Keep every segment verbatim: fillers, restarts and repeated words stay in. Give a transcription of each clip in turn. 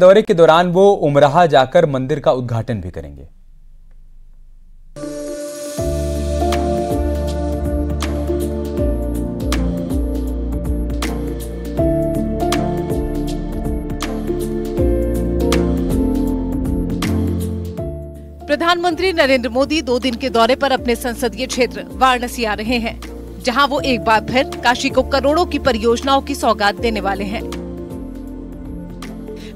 दौरे के दौरान वो उमरहा जाकर मंदिर का उद्घाटन भी करेंगे। प्रधानमंत्री नरेंद्र मोदी दो दिन के दौरे पर अपने संसदीय क्षेत्र वाराणसी आ रहे हैं, जहां वो एक बार फिर काशी को करोड़ों की परियोजनाओं की सौगात देने वाले हैं।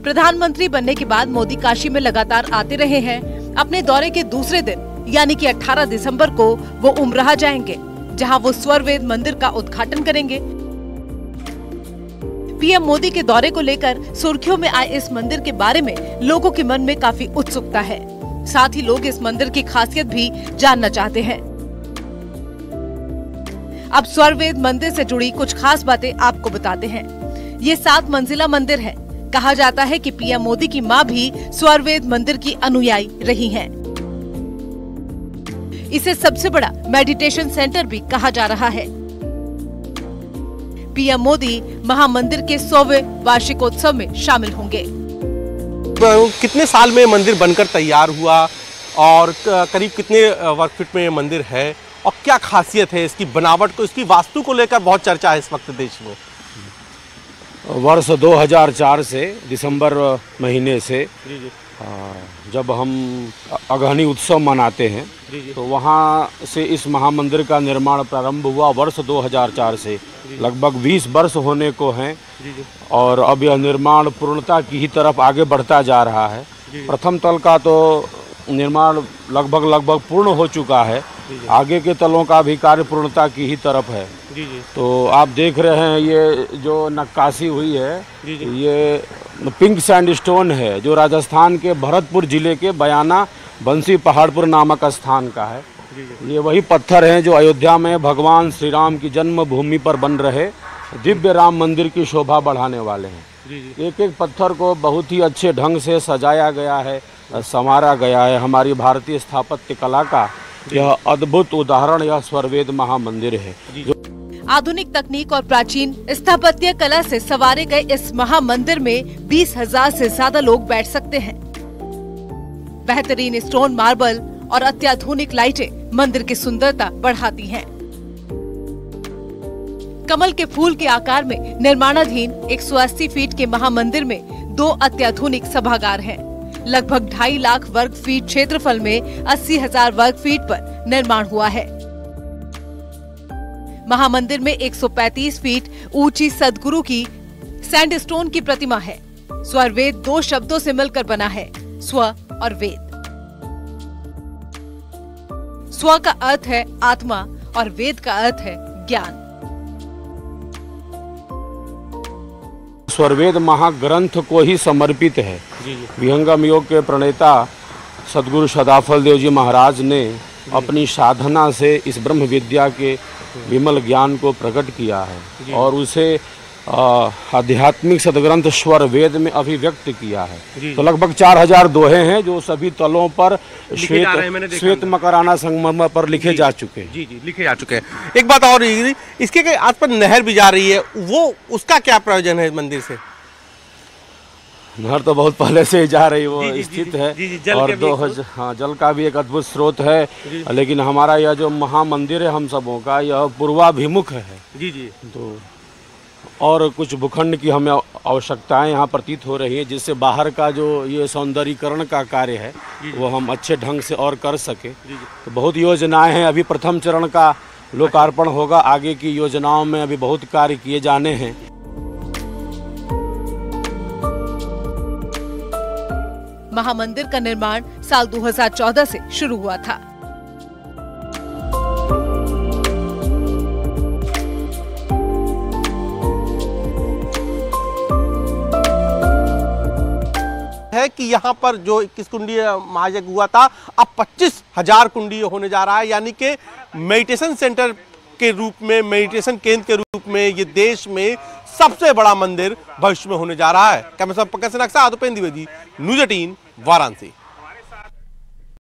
प्रधानमंत्री बनने के बाद मोदी काशी में लगातार आते रहे हैं। अपने दौरे के दूसरे दिन यानी कि अठारह दिसंबर को वो उमरहा जाएंगे, जहां वो स्वर्वेद मंदिर का उद्घाटन करेंगे। पीएम मोदी के दौरे को लेकर सुर्खियों में आए इस मंदिर के बारे में लोगों के मन में काफी उत्सुकता है। साथ ही लोग इस मंदिर की खासियत भी जानना चाहते हैं। अब स्वर्वेद मंदिर से जुड़ी कुछ खास बातें आपको बताते हैं। ये सात मंजिला मंदिर है। कहा जाता है कि पीएम मोदी की मां भी स्वर्वेद मंदिर की अनुयायी रही हैं। इसे सबसे बड़ा मेडिटेशन सेंटर भी कहा जा रहा है। पीएम मोदी महामंदिर के सौवें वार्षिकोत्सव में शामिल होंगे। कितने साल में मंदिर बनकर तैयार हुआ और करीब कितने वर्ग फीट में मंदिर है और क्या खासियत है इसकी, बनावट को, इसकी वास्तु को लेकर बहुत चर्चा है इस वक्त देश में। वर्ष दो हज़ार चार से दिसंबर महीने से जब हम अगहनी उत्सव मनाते हैं तो वहां से इस महामंदिर का निर्माण प्रारंभ हुआ। वर्ष दो हज़ार चार से लगभग बीस वर्ष होने को हैं और अब यह निर्माण पूर्णता की ही तरफ आगे बढ़ता जा रहा है। प्रथम तल का तो निर्माण लगभग लगभग पूर्ण हो चुका है, आगे के तलों का भी कार्य पूर्णता की ही तरफ है। जी जी। तो आप देख रहे हैं ये जो नक्काशी हुई है, जी जी। ये पिंक सैंडस्टोन है जो राजस्थान के भरतपुर जिले के बयाना बंसी पहाड़पुर नामक स्थान का है। जी जी। ये वही पत्थर हैं जो अयोध्या में भगवान श्री राम की जन्मभूमि पर बन रहे दिव्य राम मंदिर की शोभा बढ़ाने वाले हैं। एक एक पत्थर को बहुत ही अच्छे ढंग से सजाया गया है, संवारा गया है। हमारी भारतीय स्थापत्य कला का यह अद्भुत उदाहरण यह स्वर्वेद महामंदिर है। आधुनिक तकनीक और प्राचीन स्थापत्य कला से सवारे गए इस महामंदिर में बीस हजार से ज्यादा लोग बैठ सकते हैं। बेहतरीन स्टोन, मार्बल और अत्याधुनिक लाइटें मंदिर की सुंदरता बढ़ाती हैं। कमल के फूल के आकार में निर्माणाधीन एक सौ अस्सी फीट के महामंदिर में दो अत्याधुनिक सभागार हैं। लगभग ढाई लाख वर्ग फीट क्षेत्रफल में अस्सी हजार वर्ग फीट पर निर्माण हुआ है। महामंदिर में एक सौ पैंतीस फीट ऊंची सदगुरु की सैंडस्टोन की प्रतिमा है। स्वर्वेद दो शब्दों से मिलकर बना है, स्व और वेद। स्व का अर्थ है आत्मा और वेद का अर्थ है ज्ञान। स्वर्वेद महाग्रंथ को ही समर्पित है। विहंगम योग के प्रणेता सदगुरु सदाफल देव जी महाराज ने अपनी साधना से इस ब्रह्म विद्या के विमल ज्ञान को प्रकट किया है और उसे आध्यात्मिक सदग्रंथ स्वर्वेद में अभिव्यक्त किया है। तो लगभग चार हजार दोहे हैं जो सभी तलों पर श्वेत श्वेत मकराना संगमरमर पर लिखे जा चुके हैं। जी जी, लिखे जा चुके हैं। एक बात और, इसके आस पास नहर भी जा रही है, वो उसका क्या प्रयोजन है मंदिर से? नहर तो बहुत पहले से ही जा रही वो जी, जी, स्थित है जी, जी, और दो हजार हाँ जल का भी एक अद्भुत स्रोत है। लेकिन हमारा यह जो महामंदिर है हम सबों का, यह पूर्वाभिमुख है। जी जी। तो और कुछ भूखंड की हमें आवश्यकताएं यहाँ प्रतीत हो रही है, जिससे बाहर का जो ये सौंदर्यीकरण का कार्य है वो हम अच्छे ढंग से और कर सके। तो बहुत योजनाएं हैं। अभी प्रथम चरण का लोकार्पण होगा, आगे की योजनाओं में अभी बहुत कार्य किए जाने हैं। महामंदिर का निर्माण साल दो हज़ार चौदह से शुरू हुआ था। है कि यहाँ पर जो इक्कीस कुंडीय महायज्ञ हुआ था, अब पच्चीस हजार कुंडीय होने जा रहा है। यानी कि मेडिटेशन सेंटर के रूप में, मेडिटेशन केंद्र के रूप में ये देश में सबसे बड़ा मंदिर भविष्य में होने जा रहा है। कैमरा पर्सन अक्सर आदोपेंद्र द्विवेदी, न्यूज़ अठारह, वाराणसी।